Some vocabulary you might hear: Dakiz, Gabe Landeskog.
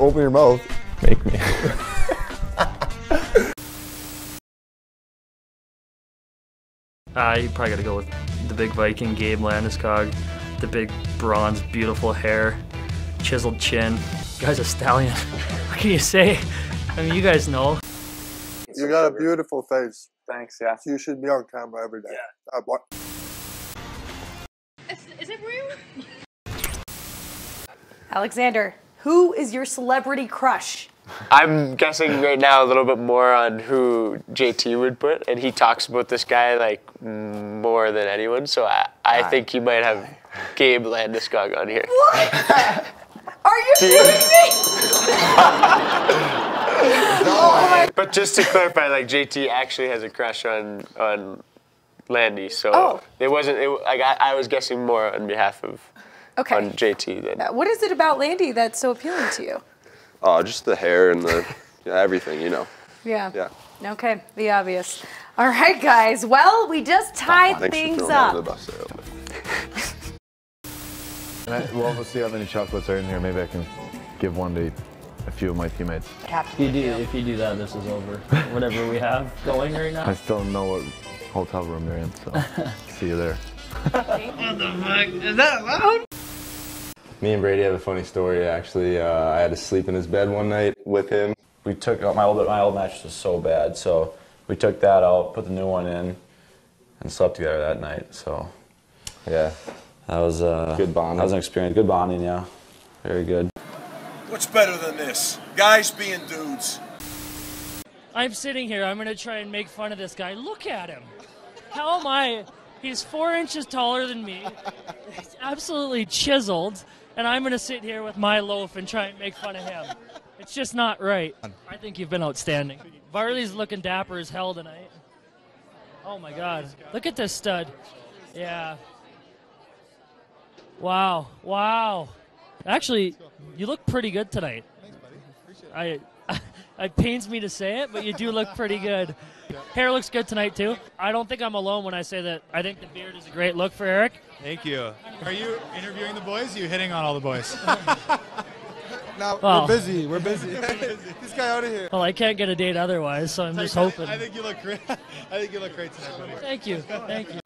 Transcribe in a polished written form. Open your mouth. Make me. You probably gotta go with the big Viking, Gabe Landeskog. The big bronze, beautiful hair, chiseled chin. The guy's a stallion. What can you say? I mean, you guys know. You got a beautiful face. Thanks, yeah. You should be on camera every day. Yeah. Is it real? Alexander, who is your celebrity crush? I'm guessing right now a little bit more on who JT would put, and he talks about this guy like more than anyone, so I think he might have Gabe Landeskog on here. What? Are you kidding me? No. But just to clarify, like JT actually has a crush on Landy, so it wasn't. I was guessing more on behalf of on JT then. What is it about Landy that's so appealing to you? Oh, just the hair and the everything, you know. Yeah. Yeah. Okay, the obvious. All right, guys. Well, we just tied things up. The bus there, we'll see how many chocolates are in here. Maybe I can give one to a few of my teammates. If you do that, this is over. Whatever we have going right now. I still don't know what hotel room they're in, so see you there. What the fuck? Is that allowed? Me and Brady have a funny story, actually. I had to sleep in his bed one night with him. We took out my old mattress was so bad, so we took that out, put the new one in, and slept together that night. So, yeah, that was good bonding. That was an experience. Good bonding, yeah, very good. What's better than this? Guys being dudes. I'm sitting here. I'm gonna try and make fun of this guy. Look at him. How am I? He's 4 inches taller than me. He's absolutely chiseled. And I'm going to sit here with my loaf and try and make fun of him. It's just not right. I think you've been outstanding. Varley's looking dapper as hell tonight. Oh, my God. Look at this stud. Yeah. Wow. Wow. Actually, you look pretty good tonight. Thanks, buddy. Appreciate it. It pains me to say it, but you do look pretty good. Hair looks good tonight, too. I don't think I'm alone when I say that. I think the beard is a great look for Eric. Thank you. Are you interviewing the boys? Are you hitting on all the boys? No, well, we're busy. We're busy. This guy out of here. Well, I can't get a date otherwise, so I'm just hoping. I think you look great. I think you look great tonight, buddy. Thank you. Thank you.